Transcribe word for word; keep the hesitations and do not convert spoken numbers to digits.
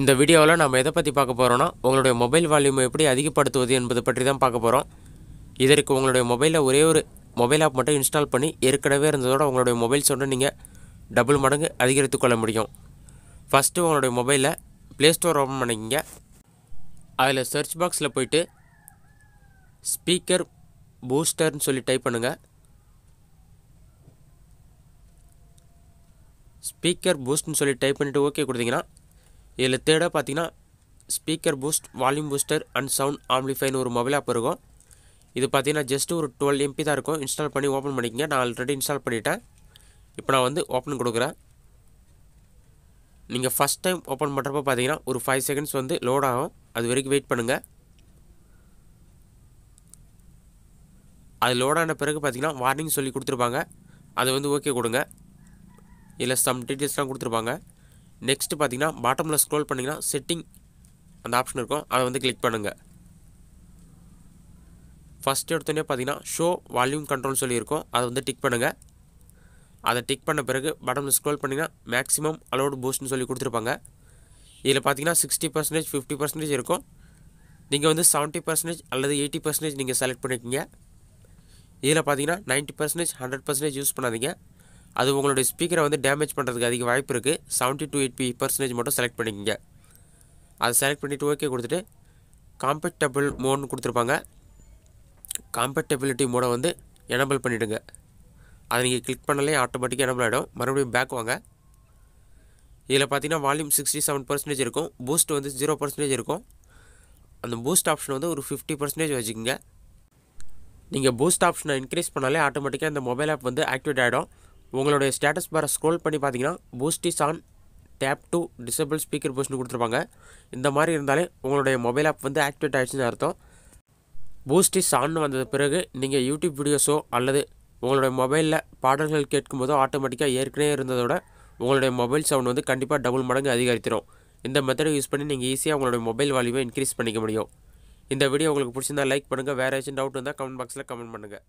இந்த வீடியோல நாம எதை பத்தி பார்க்க போறோம்னா உங்களுடைய மொபைல் வால்யூமை எப்படி அதிகப்படுத்துவது என்பது பற்றி தான் பார்க்க போறோம். இதற்கு உங்களுடைய மொபைல்ல ஒரே ஒரு மொபைல் ஆப் மட்டும் இன்ஸ்டால் பண்ணி ஏற்கனவே இருந்ததோட உங்களுடைய மொபைல் சொன்ன நீங்க டபுள் மடங்கு அதிகரித்துக் கொள்ள முடியும். ஃபர்ஸ்ட் உங்களுடைய மொபைல்ல Play Store ஓபன் பண்ணிக்கங்க. அதுல சர்ச் பாக்ஸ்ல போய்ட்டு ஸ்பீக்கர் பூஸ்டர் னு சொல்லி டைப் பண்ணுங்க. ஸ்பீக்கர் பூஸ்ட் னு சொல்லி டைப் பண்ணிட்டு ஓகே கொடுத்தீங்கன்னா इल्ल थर्ड पातीना speaker boost volume booster and sound amplifier और मोबाइल आप इरुक्कुम इदु पातीना जस्ट और ट्वेल्व एमपी दा इरुक्कुम इंस्टॉल पन्नी ओपन पण्णिक्कुंगा ना ऑलरेडी इंस्टॉल पण्णिट्टेन इप्पो ना वंदु ओपन कोडुक्कुरेन नींगा फर्स्ट टाइम ओपन पण्णरप्पो पातीना और फ़ाइव सेकंड्स वंदु लोड आगुम अदु वरैक्कुम वेट पण्णुंगा अदु लोड आना पिறகு पातीना वार्निंग சொல்லி கொடுத்திருப்பாங்க அது வந்து ஓகே கொடுங்க இல்ல சம் டீடைல்ஸ் தான் கொடுத்திருப்பாங்க नेक्स्ट पातीना बॉटम स्क्रोल पन्नींगा सेटिंग अंद ऑप्शन इरुक्कुम अद वंदु क्लिक पन्नुंगा फर्स्ट एडुत्तोने पातीना शो वॉल्यूम कंट्रोल सोल्ली इरुक्कुम अद वंदु टिक पन्नुंगा अद टिक पन्ना पिறகு बॉटम स्क्रोल पन्नींगा मैक्सिमम अलाउड बूस्ट नु सोल्ली कुडुत्तिरुपांगा इदुला पातीना सिक्स्टी परसेंट फ़िफ़्टी परसेंट इरुक्कुम नींगा वंदु सेवेंटी परसेंट अल्लदु एटी परसेंट नींगा सेलेक्ट पण्णिक्कींगा इदुला पातीना ninety percent hundred percent use पण्णाधींगा அது உங்களுடைய ஸ்பீக்கரை வந்து டேமேஜ் பண்றதுக்கு அதிக வாய்ப்பு இருக்கு. செவென்ட்டி டு எய்ட்டி பர்சன்டேஜ் மட்டும் செலக்ட் பண்ணிக்கங்க. அது செலக்ட் பண்ணிட்டு ஓகே கொடுத்துட்டு காம்பேட்டபிள் மோட்னு கொடுத்திருப்பாங்க. காம்பேட்டபிலிட்டி மோட வந்து எனேபிள் பண்ணிடுங்க. அத நீங்க கிளிக் பண்ணாலே ஆட்டோமேட்டிக்கா எனேபிள் ஆயிடும். மறுபடியும் பேக் வாங்க. இதல பாத்தீங்கன்னா வால்யூம் சிக்ஸ்டி செவன் பர்சன்டேஜ் இருக்கும். பூஸ்ட் வந்து ज़ीरो परसेंट இருக்கும். அந்த பூஸ்ட் ஆப்ஷன் வந்து ஒரு फ़िफ़्टी परसेंट வெச்சுக்கங்க. நீங்க பூஸ்ட் ஆப்ஷனை இன்கிரீஸ் பண்ணாலே ஆட்டோமேட்டிக்கா இந்த மொபைல் ஆப் வந்து ஆக்டிவேட் ஆயிடும். உங்களுடைய ஸ்டேட்டஸ் பாரை ஸ்க்ரோல் பண்ணி பாத்தீங்கன்னா boost is on tap to disable speaker பூஸ்ட்னு கொடுத்திருப்பாங்க. இந்த மாதிரி இருந்தாலே உங்களுடைய மொபைல் ஆப் வந்து ஆக்டிவேட் ஆயிடுச்சுன்னு அர்த்தம். பூஸ்ட் இஸ் ஆன் வந்த பிறகு நீங்க YouTube வீடியோஸோ அல்லது உங்களுடைய மொபைல்ல பாடல்கள் கேட்கும்போது ஆட்டோமேட்டிக்கா ஏற்கனவே இருந்ததோட உங்களுடைய மொபைல் சவுண்ட் வந்து கண்டிப்பா டபுள் மடங்கு அதிகரித்திரும். இந்த மெத்தட் யூஸ் பண்ணி நீங்க ஈஸியா உங்களுடைய மொபைல் வால்யூமை இன்கிரீஸ் பண்ணிக்க முடியும். இந்த வீடியோ உங்களுக்கு பிடிச்சிருந்தா லைக் பண்ணுங்க. வேற ஏதாச்சும் டவுட் இருந்தா கமெண்ட் பாக்ஸ்ல கமெண்ட் பண்ணுங்க.